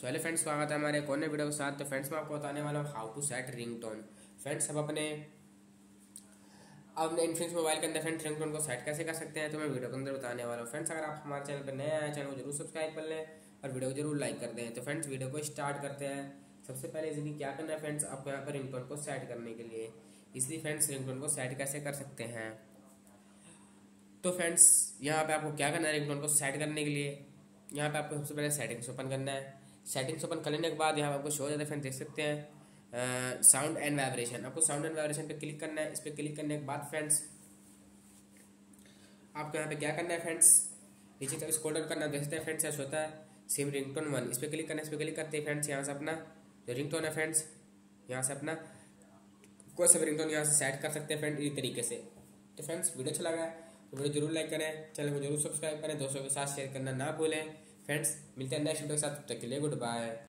So hello friends, स्वागत है हमारे एक और वीडियो के साथ। तो फ्रेंड्स मैं आपको बताने वाला हूँ how to set ringtone. Friends हम अपने इन्फिनिक्स मोबाइल के अंदर फ्रेंड्स रिंगटोन को सेट कैसे कर सकते हैं तो मैं वीडियो के अंदर बताने वाला हूँ। फ्रेंड्स अगर आप हमारे चैनल पर नए आए, चैनल को जरूर सब्सक्राइब कर लें और वीडियो को जरूर लाइक कर दें। तो फ्रेंड्स वीडियो को स्टार्ट करते हैं। सबसे पहले इसलिए क्या करना है फ्रेंड्स, आपको यहाँ पर रिंगटोन को सेट करने के लिए। इसलिए फ्रेंड्स रिंगटोन को सेट कैसे कर सकते हैं तो फ्रेंड्स यहाँ पे आपको क्या करना है, रिंगटोन को सेट करने के लिए यहाँ पे आपको सबसे पहले सेटिंग्स ओपन करना है। सेटिंग्स ओपन करने के बाद यहाँ पे आपको शो हो जाता है फ्रेंड्स, देख सकते हैं साउंड एंड वाइब्रेशन। आपको साउंड एंड वाइब्रेशन पे क्लिक करना है। इस पर क्लिक करने के बाद फ्रेंड्स आपको यहाँ पे क्या करना है फ्रेंड्स, नीचे तक स्क्रॉल डाउन करना। देख सकते हैं फ्रेंड्स ऐसा होता है सिम रिंगटोन 1, इस पर क्लिक करना है। इस पर क्लिक करते हैं फ्रेंड्स यहाँ से अपना जो रिंगटोन है फ्रेंड्स, यहाँ से अपना कोई सब रिंगटोन यहाँ से सेट कर सकते हैं फ्रेंड इसी तरीके से। तो फ्रेंड्स वीडियो अच्छा लगा है तो वीडियो जरूर लाइक करें, चैनल को जरूर सब्सक्राइब करें, दोस्तों के साथ शेयर करना ना भूलें। फ्रेंड्स मिलते हैं नेक्स्ट वीडियो के साथ, तब तक के लिए गुड बाय।